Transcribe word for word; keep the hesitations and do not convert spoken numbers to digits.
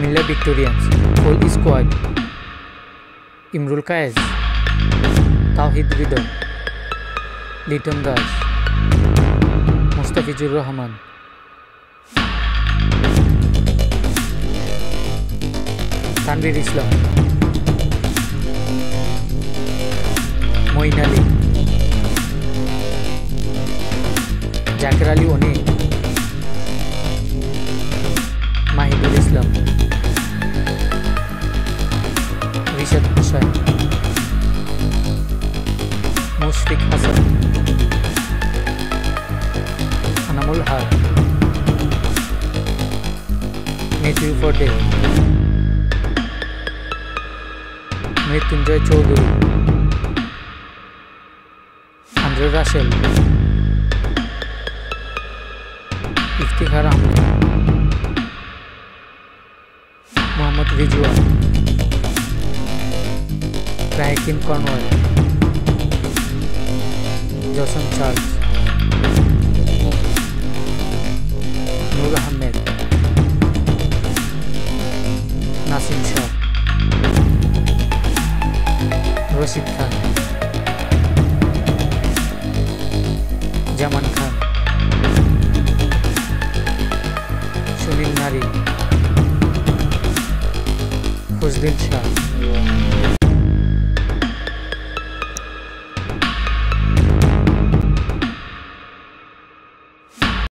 Comilla Victorians, Gold Squad, Imrul Kayes, Tauhid Wider, Litton Das, Mustafizur Rahman. Tanvir Islam, Moinali, Jakarali One, Mahidul Islam, Mishad Pusay, Mosaic Hazard, Anamul Haar, Matthew Forte, Metinjai Choguri, Andre Russell, Iftikhar Ahmed, M Rizwan, Franklin Conway, Jason Charles, Nur Ahmed, Nasim Shah, Rashid Khan, Jaman Khan, Sunil Nari, Khusdil Shah.